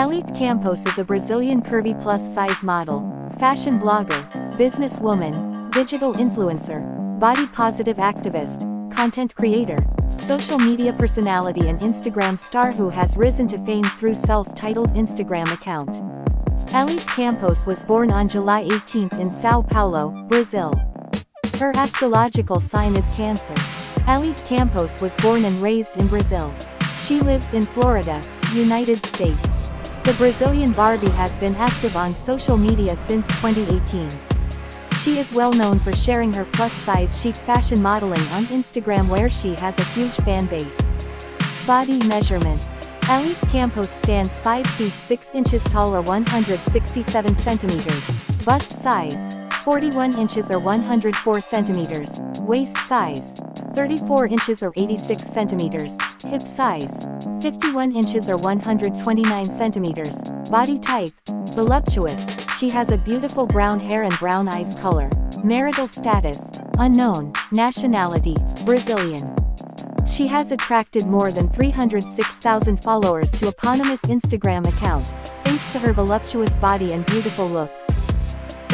Eliete Campos is a Brazilian curvy plus-size model, fashion blogger, businesswoman, digital influencer, body-positive activist, content creator, social media personality and Instagram star who has risen to fame through self-titled Instagram account. Eliete Campos was born on July 18 in Sao Paulo, Brazil. Her astrological sign is Cancer. Eliete Campos was born and raised in Brazil. She lives in Florida, United States. The Brazilian Barbie has been active on social media since 2018. She is well known for sharing her plus-size chic fashion modeling on Instagram where she has a huge fan base. Body measurements. Eliete Campos stands 5 feet 6 inches tall or 167 centimeters, bust size, 41 inches or 104 centimeters, waist size, 34 inches or 86 centimeters, hip size, 51 inches or 129 centimeters, body type, voluptuous. She has a beautiful brown hair and brown eyes color. Marital status, unknown. Nationality, Brazilian. She has attracted more than 306,000 followers to eponymous Instagram account, thanks to her voluptuous body and beautiful looks.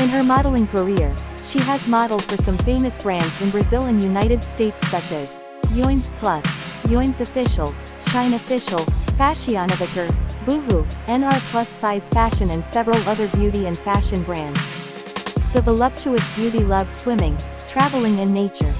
In her modeling career, she has modeled for some famous brands in Brazil and United States such as Yoins Plus, Yoins Official, China Official, Fashion of the Curve, Buhu, NR Plus Size Fashion and several other beauty and fashion brands. The voluptuous beauty loves swimming, traveling and nature.